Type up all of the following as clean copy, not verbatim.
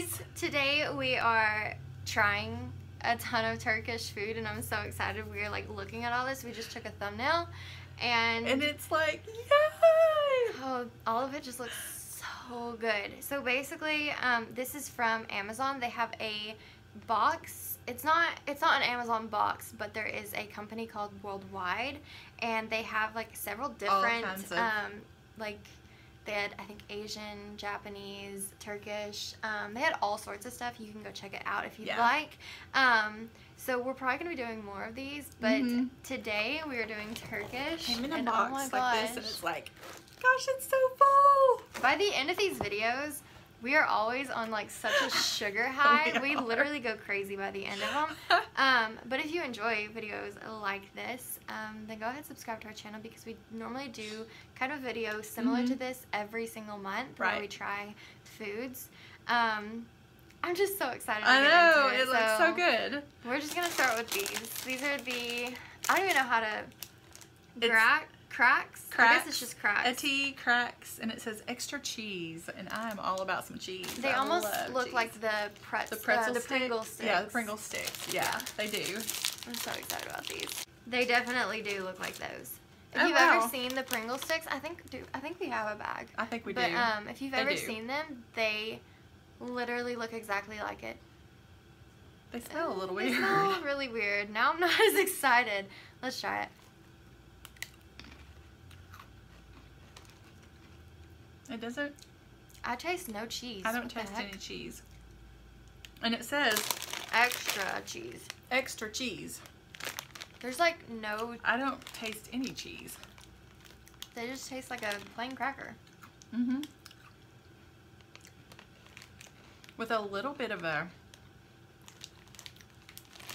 guys, today we are trying a ton of Turkish food and I'm so excited. We are like looking at all this. We just took a thumbnail and it's like, yay! Oh, all of it just looks so good. So basically, this is from Amazon. They have a box. It's not an Amazon box, but there is a company called Worldwide and they have like several different they had, I think, Asian, Japanese, Turkish. They had all sorts of stuff. You can go check it out if you'd like. So we're probably going to be doing more of these, but today we are doing Turkish. Came in a box like this, and it's like, gosh, it's so full. By the end of these videos, we are always on like such a sugar high. We literally go crazy by the end of them. But if you enjoy videos like this, then go ahead and subscribe to our channel because we normally do kind of a video similar to this every single month where we try foods. I'm just so excited to get into it. It looks so good. We're just gonna start with these. These are the, I don't even know how to cracks. I guess it's just cracks. Eti cracks, and it says extra cheese, and I'm all about some cheese. They almost look like the Pringle sticks. Yeah, the Pringle sticks. Yeah, they do. I'm so excited about these. They definitely do look like those. If you've ever seen the Pringle sticks, I think we have a bag. I think we do. But if you've ever seen them, they literally look exactly like it. They smell a little weird. They smell really weird. Now I'm not as excited. Let's try it. It doesn't. I taste no cheese. I don't taste any cheese. And it says extra cheese. Extra cheese. There's like no. I don't taste any cheese. They just taste like a plain cracker. Mm-hmm. With a little bit of a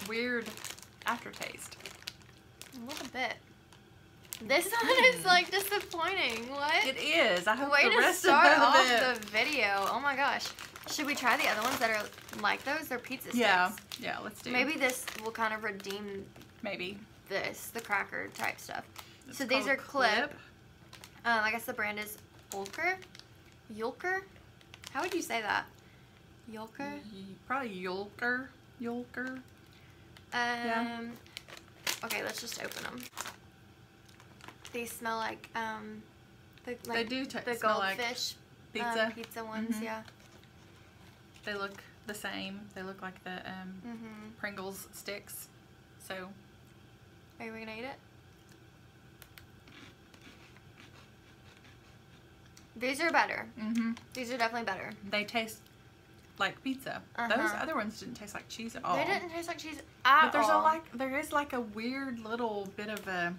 weird aftertaste. A little bit. This one is like disappointing. What? It is. I hope Way to start off the video. Oh my gosh. Should we try the other ones that are like those? They're pizza sticks. Yeah. Yeah, let's do. Maybe this will kind of redeem the cracker type stuff. It's so these are Clip. I guess the brand is Ülker. Ülker? How would you say that? Ülker? Probably Ülker. Ülker. Yeah. Okay, let's just open them. They smell like they do the goldfish like pizza ones, yeah. They look the same. They look like the Pringles sticks. So, are we gonna eat it? These are better. These are definitely better. They taste like pizza. Those other ones didn't taste like cheese at all. They didn't taste like cheese at all. But there's there is a weird little bit of a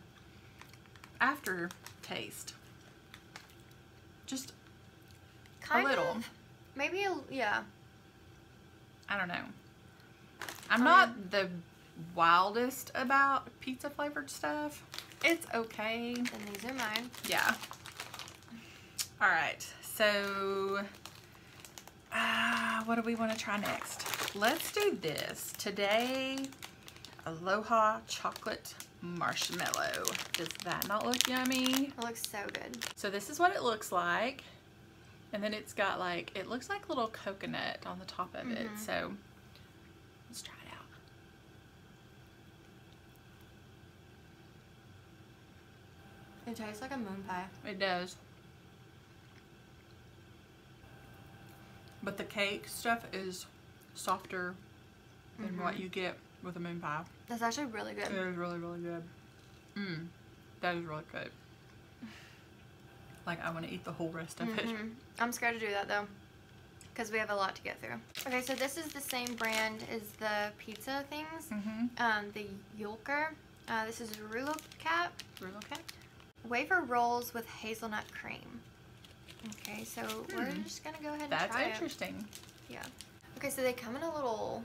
aftertaste, just kind of, maybe a I don't know. I'm not the wildest about pizza flavored stuff. It's okay. And these are mine. Yeah. All right. So, what do we want to try next? Let's do this today. Aloha chocolate marshmallow. Does that not look yummy? It looks so good. So this is what it looks like, and then it's got like, it looks like little coconut on the top of it. So let's try it out. It tastes like a moon pie. It does. But the cake stuff is softer than what you get with a moon pie. That's actually really good. It is really, really good. That is really good. Like, I want to eat the whole rest of it. I'm scared to do that, though, because we have a lot to get through. Okay, so this is the same brand as the pizza things. The Ülker. This is Rulo Cap. Rulo Cap. Wafer rolls with hazelnut cream. Okay, so we're just going to go ahead and try it. That's interesting. Yeah. Okay, so they come in a little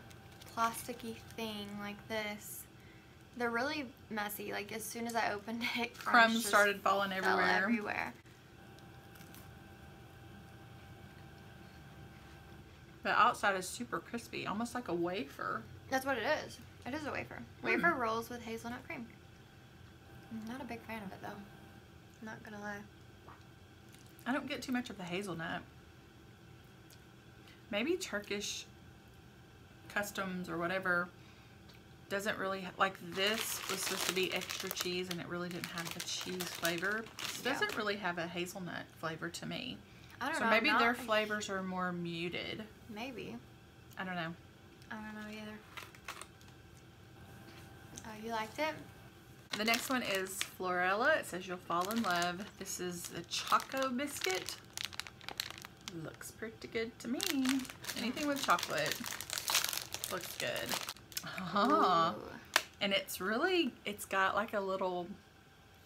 plasticky thing like this. They're really messy. Like, as soon as I opened it, crumbs started falling everywhere. The outside is super crispy, almost like a wafer. That's what it is. It is a wafer. Wafer rolls with hazelnut cream. I'm not a big fan of it, though. I'm not gonna lie. I don't get too much of the hazelnut. maybe Turkish customs or whatever doesn't really like this was supposed to be extra cheese and it really didn't have the cheese flavor. This doesn't really have a hazelnut flavor to me. I don't know. So maybe their flavors are more muted. Maybe. I don't know. I don't know either. Oh, you liked it? The next one is Florella. It says you'll fall in love. This is the Choco Biscuit. Looks pretty good to me. Anything with chocolate looks good. Uh-huh. And it's really, it's got like a little,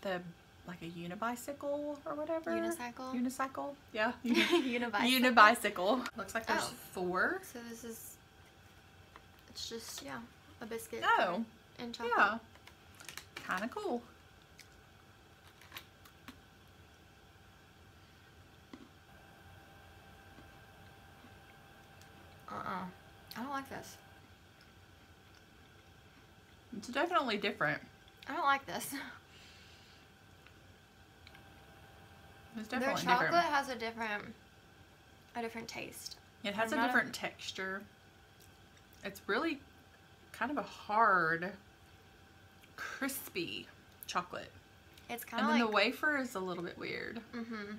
like a unibicycle or whatever. Unicycle? Unicycle. Yeah. Unibicycle. Unibicycle. Looks like there's four. So this is, it's just, yeah, a biscuit. Oh. And chocolate. Yeah. Kind of cool. I don't like this. It's definitely different. I don't like this. It's definitely different. Their chocolate has a different taste. It has a different texture. It's really kind of a hard, crispy chocolate. It's kind of like... And then the wafer is a little bit weird. Mm-hmm.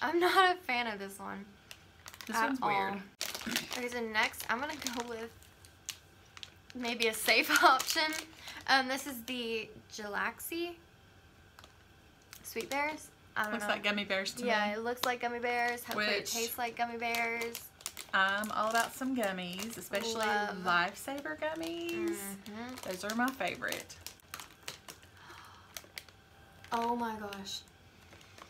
I'm not a fan of this one. This one's weird. Okay, so next I'm going to go with maybe a safe option. This is the Galaxy Sweet Bears. I don't know. Looks like gummy bears to me. Yeah, it looks like gummy bears. Hopefully it tastes like gummy bears. I'm all about some gummies, especially Lifesaver gummies. Mm-hmm. Those are my favorite. Oh my gosh.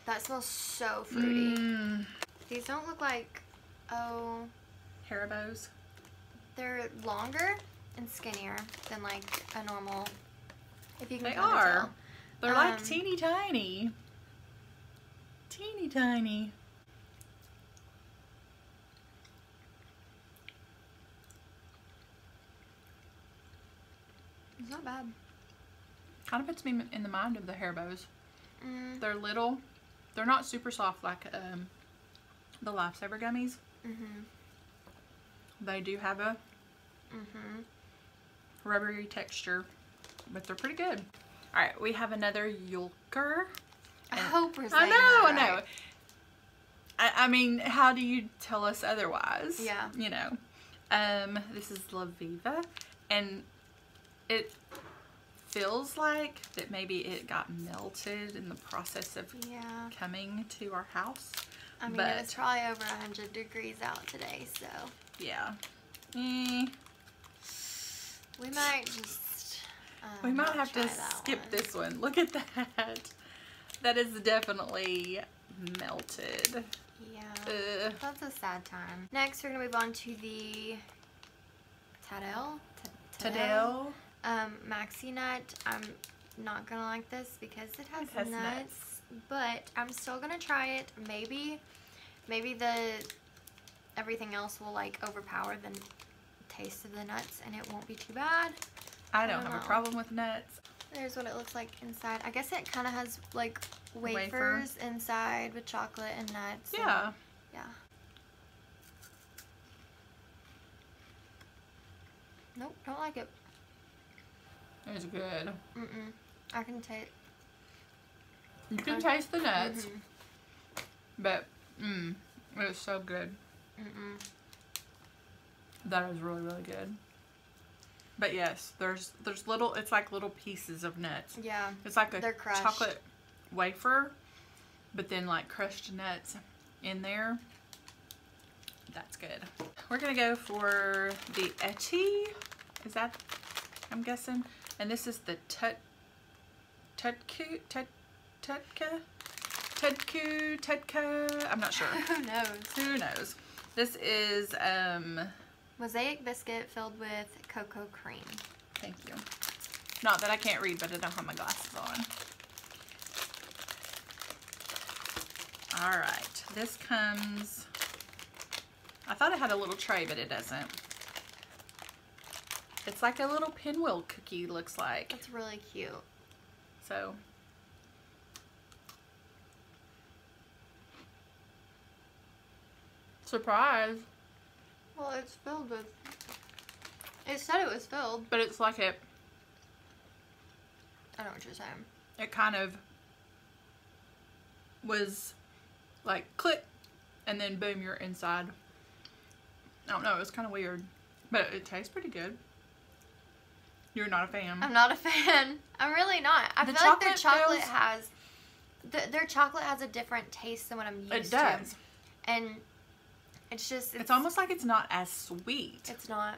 That smells so fruity. Mm. These don't look like, Haribos. They're longer and skinnier than like a normal, if you can tell. They're like teeny tiny. Teeny tiny. It's not bad. Kind of puts me in the mind of the Haribos. Mm. They're little. They're not super soft like the Lifesaver gummies. Mm-hmm. They do have a rubbery texture, but they're pretty good. All right, we have another Ülker. I hope we're saying that right. I mean, how do you tell us otherwise? Yeah. You know. This is La Viva, and it feels like that maybe it got melted in the process of coming to our house. I mean, but it was probably over 100 degrees out today, so. Yeah. We might just we might have to skip this one. Look at that. That is definitely melted. Yeah. That's a sad time. Next, we're going to move on to the Tadell. Tadell. Maxi Nut. I'm not gonna like this because it has, nuts, but I'm still gonna try it. Maybe everything else will like overpower the taste of the nuts and it won't be too bad. I don't have a problem with nuts. There's what it looks like inside. I guess it kind of has like wafers inside with chocolate and nuts. Yeah. And, nope, don't like it. It's good. Mm-mm. I can taste. You can taste the nuts. Mm-hmm. But, it is so good. Mm-mm. That is really, really good. But yes, there's little, it's like little pieces of nuts. Yeah. It's like a chocolate wafer, but then like crushed nuts in there. That's good. We're going to go for the Eti. Is that, I'm guessing? And this is the Tutku, I'm not sure. Who knows? Who knows? This is mosaic biscuit filled with cocoa cream. Thank you. Not that I can't read, but I don't have my glasses on. All right. This comes, I thought it had a little tray, but it doesn't. It's like a little pinwheel cookie, looks like. That's really cute. So. Surprise. Well, it's filled with... It said it was filled. But it's like it... I know what you're saying. It kind of was like click and then boom, you're inside. I don't know, it was kind of weird. But it tastes pretty good. You're not a fan. I'm not a fan. I'm really not. I feel like their chocolate has... Their chocolate has a different taste than what I'm used to. It does. And it's just... It's almost like it's not as sweet. It's not.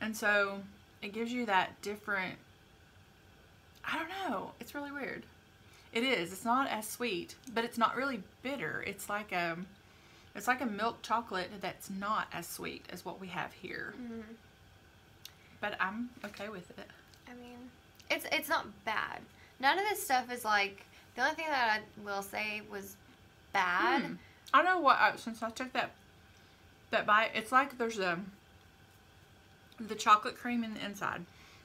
And so it gives you that different... I don't know. It's really weird. It is. It's not as sweet, but it's not really bitter. It's like a milk chocolate that's not as sweet as what we have here. Mm-hmm. But I'm okay with it. I mean, it's not bad. None of this stuff is like... The only thing that I will say was bad. I know what, since I took that bite, it's like there's the chocolate cream in the inside.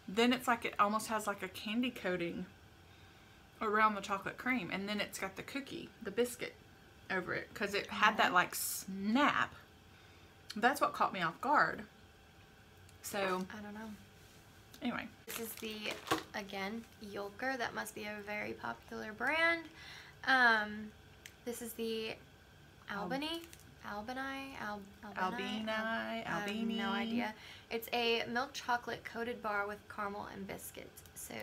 Then it's like it almost has like a candy coating around the chocolate cream. And then it's got the cookie, the biscuit over it. Because it had that like snap. That's what caught me off guard. So. I don't know. Anyway. This is the, again, Ülker. That must be a very popular brand. This is the Albeni. Albeni. I have no idea. It's a milk chocolate coated bar with caramel and biscuits. So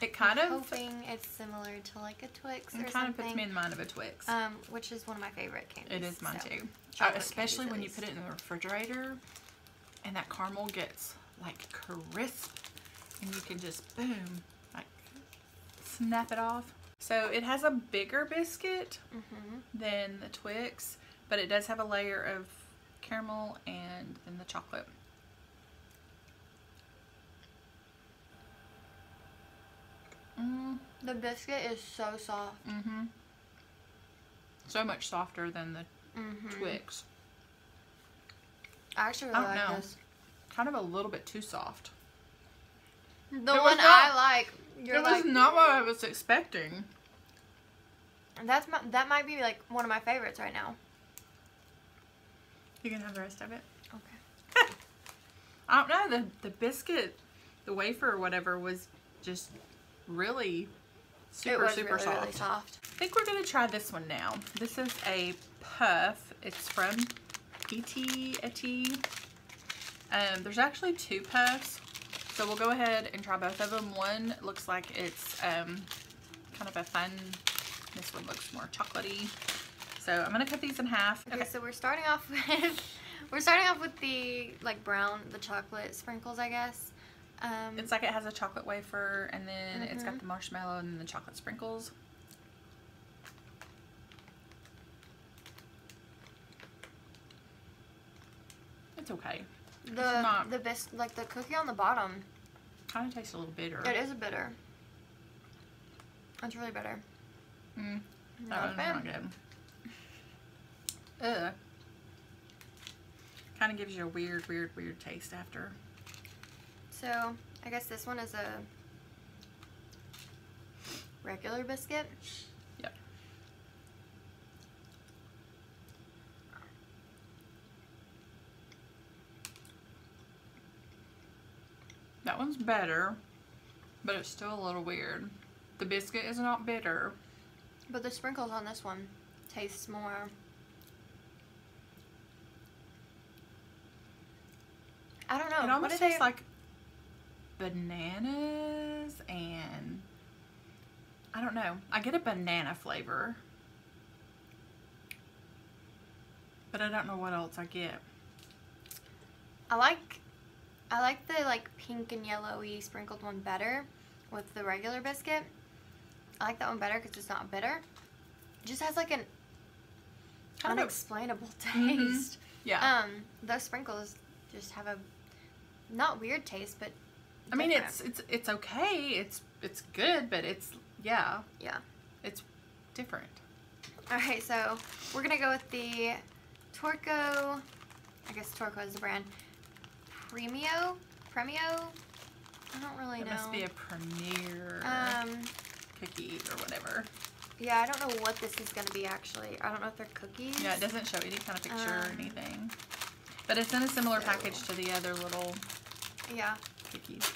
it kind I'm of hoping it's similar to like a Twix or something. It kind of puts me in mind of a Twix, which is one of my favorite candies. It is mine too, especially when you put it in the refrigerator and that caramel gets like crisp and you can just boom, like snap it off. So it has a bigger biscuit than the Twix. But it does have a layer of caramel and then the chocolate. The biscuit is so soft. So much softer than the Twix. I actually really like this. Kind of a little bit too soft. The one I like. It was not what I was expecting. That might be like one of my favorites right now. You can have the rest of it. Okay. I don't know. The biscuit, the wafer or whatever was just really super soft. Really soft. I think we're going to try this one now. This is a puff. It's from Eti. There's actually two puffs. So we'll go ahead and try both of them. One looks like it's kind of a fun. This one looks more chocolatey. So I'm gonna cut these in half. Okay, so we're starting off with the like brown, the chocolate sprinkles, I guess. It's like it has a chocolate wafer, and then it's got the marshmallow and then the chocolate sprinkles. It's okay. The cookie on the bottom kind of tastes a little bitter. It is bitter. It's really bitter. Not good. Ugh. Kind of gives you a weird taste after. So, I guess this one is a regular biscuit. Yep. That one's better, but it's still a little weird. The biscuit is not bitter. But the sprinkles on this one tastes more... I don't know. It almost tastes like bananas and I don't know. I get a banana flavor. But I don't know what else I get. I like the like pink and yellowy sprinkled one better with the regular biscuit. I like that one better because it's not bitter. It just has like an unexplainable taste. Yeah. Those sprinkles just have a not weird taste, but different. I mean, it's okay. It's good, but it's it's different. All right, so we're gonna go with the Torku. I guess Torku is the brand. Premio. I don't really know. It must be a Premier cookie or whatever. Yeah, I don't know what this is gonna be actually. I don't know if they're cookies. Yeah, it doesn't show any kind of picture or anything. But it's in a similar package to the other little cookies.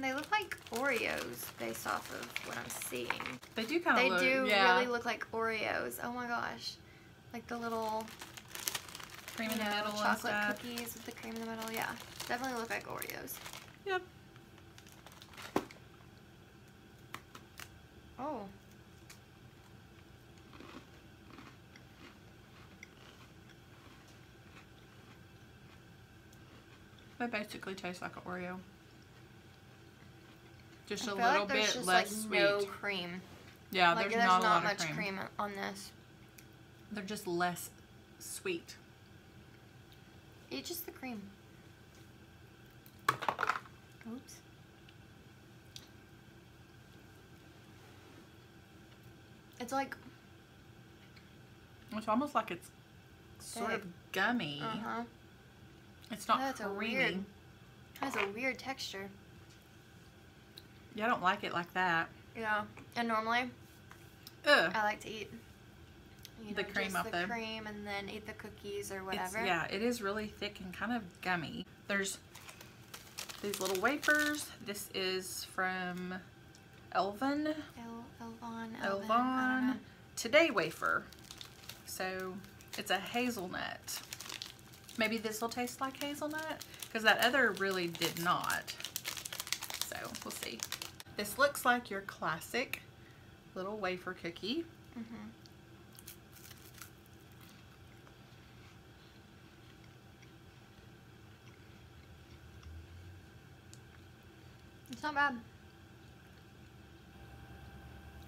They look like Oreos based off of what I'm seeing. They do kind of look, really look like Oreos. Oh my gosh. Like the little cream in the middle chocolate cookies with the cream in the middle. Yeah, definitely look like Oreos. Yep. Oh. They basically taste like an Oreo. Just a little bit less sweet. No cream. Yeah, there's not much cream on this. They're just less sweet. It's just the cream. Oops. It's like. It's almost like it's sort of gummy. Uh huh. It's not creamy. That's a weird texture. Yeah, I don't like it like that. Yeah, and normally, I like to eat the cream off the cream and then eat the cookies or whatever. Yeah, it is really thick and kind of gummy. There's these little wafers. This is from Elvan. Elvan Today wafer. So it's a hazelnut. Maybe this will taste like hazelnut because that other really did not. So we'll see. This looks like your classic little wafer cookie. Mm-hmm. It's not bad.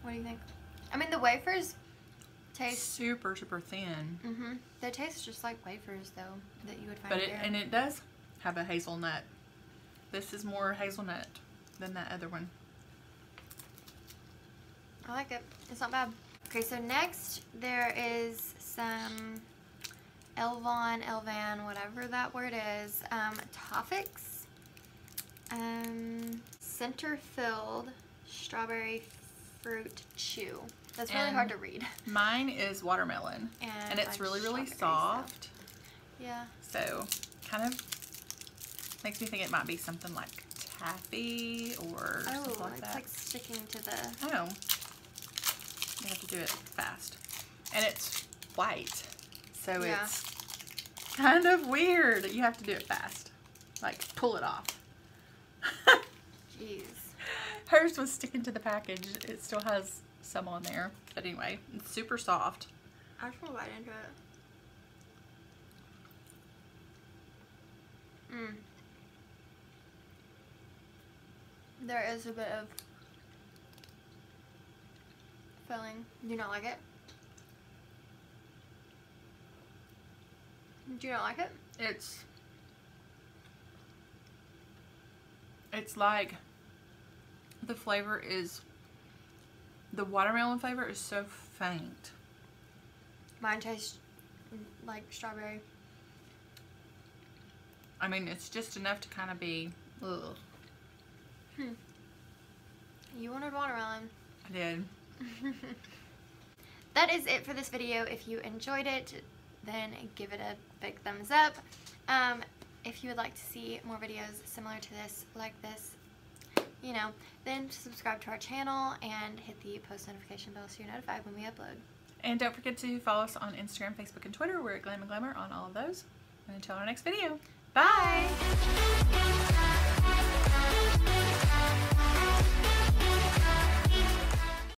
What do you think? I mean, the wafers taste super, super thin. Mm-hmm. They taste just like wafers, though, that you would find there. And it does have a hazelnut. This is more hazelnut than that other one. I like it. It's not bad. Okay, so next there is some Elvan, whatever that word is, Toffics. Center filled strawberry fruit chew. That's really hard to read. Mine is watermelon, and it's really, really soft. Yeah. So kind of makes me think it might be something like taffy or something like that. Oh, it's like sticking to the. I know. You have to do it fast, and it's white, so it's kind of weird. You have to do it fast, like pull it off. Jeez. Hers was sticking to the package. It still has some on there. But anyway, it's super soft. I just want to bite into it. Mm. There is a bit of filling. Do you not like it? Do you not like it? It's like the flavor is, the watermelon flavor is so faint. Mine tastes like strawberry. I mean, it's just enough to kind of be, ugh. Hmm. You wanted watermelon. I did. That is it for this video. If you enjoyed it, then give it a big thumbs up. If you would like to see more videos similar to this, like this, you know, then subscribe to our channel and hit the post notification bell so you're notified when we upload. And don't forget to follow us on Instagram, Facebook, and Twitter. We're at Glam and Glamour on all of those. And until our next video, bye!